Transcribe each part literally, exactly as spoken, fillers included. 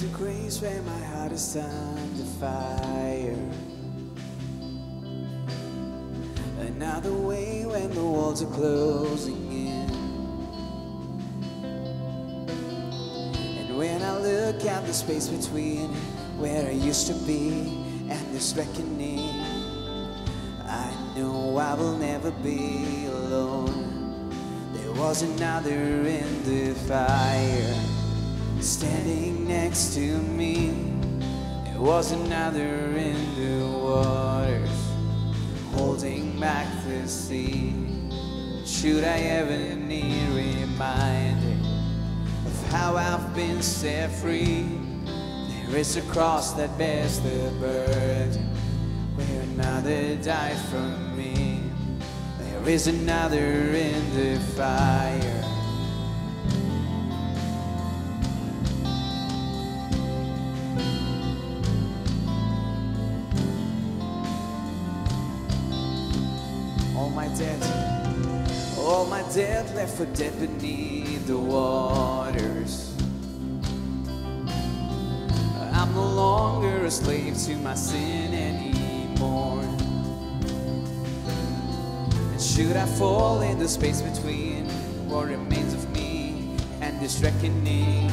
There's a grace where my heart is under fire, another way when the walls are closing in. And when I look at the space between where I used to be and this reckoning, I know I will never be alone. There was another in the fire standing next to me. There was another in the waters holding back the sea. Should I ever need reminding of how I've been set free? There is a cross that bears the burden where another died for me. There is another in the fire. All my dead left for dead beneath the waters. I'm no longer a slave to my sin anymore. And should I fall in the space between what remains of me and this reckoning,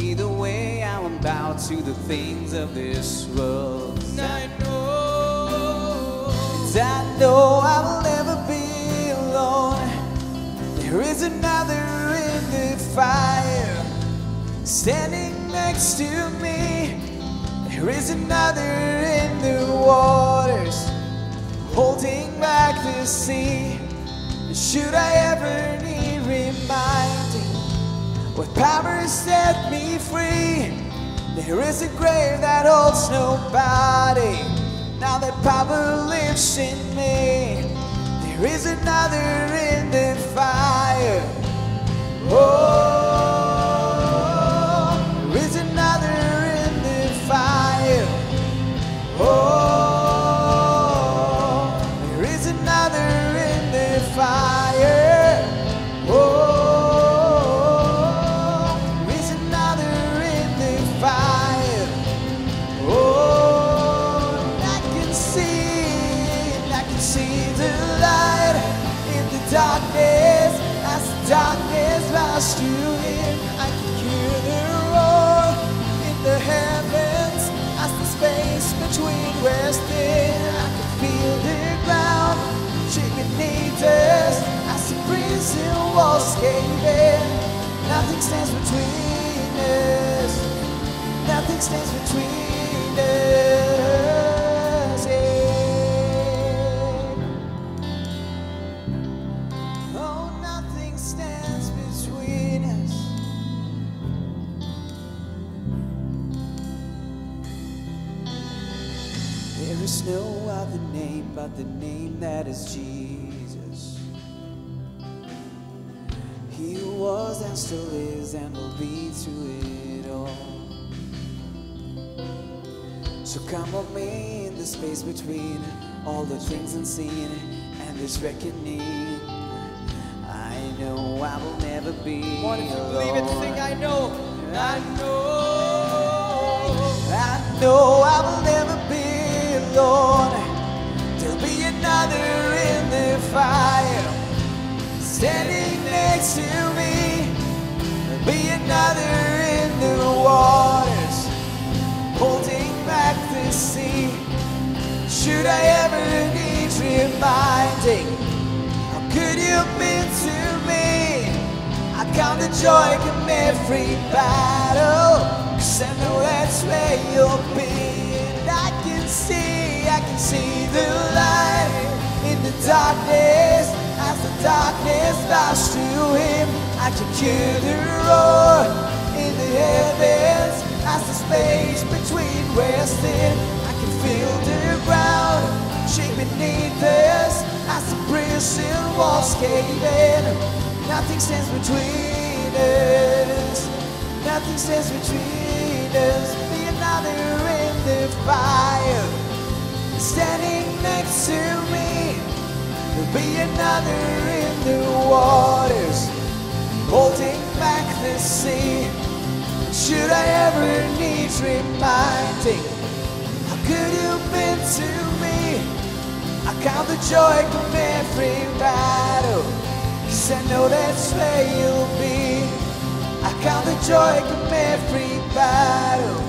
either way I am bound to the things of this world. And I know, and I know I will never be. There is another in the fire standing next to me. There is another in the waters holding back the sea. Should I ever need reminding what power set me free? There is a grave that holds no body. Now that power lives in me. There is another in the fire. Oh, there is another in the fire. Oh, there is another in the fire. Oh, there is another in the fire. Oh, I can see, I can see the light. Darkness, as the darkness rushed you in, I can hear the roar in the heavens, as the space between was thin. I can feel the ground shake beneath us, as the prison walls cave in. Nothing stands between us, nothing stands between us. There is no other name but the name that is Jesus. He who was and still is and will be through it all. So come with me in the space between all the things unseen and this reckoning. I know I will never be alone. What if you believe it? Sing, I know, I know, I know I will never be. Lord, there'll be another in the fire standing next to me. There'll be another in the waters holding back the sea. Should I ever need reminding how good you've been to me? I count the joy from every battle, 'cause I know that's where you'll be. I can see, I can see the light in the darkness, as the darkness rushed to him. I can hear the roar in the heavens, as the space between west and I can feel the ground shake beneath us, as the prison walls cave in. Nothing stands between us, nothing stands between us. Be another the fire standing next to me. There'll be another in the waters holding back the sea. Should I never needs reminding. How good you've been to me. I count the joy from every battle, 'cause I know that's where you'll be. I count the joy from every battle,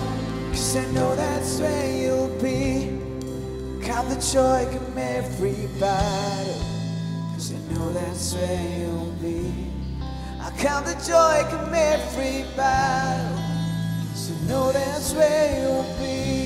'cause I know that's where you'll be. Count the joy from every battle, 'cause I know that's where you'll be. I count the joy from every battle, so know that's where you'll be.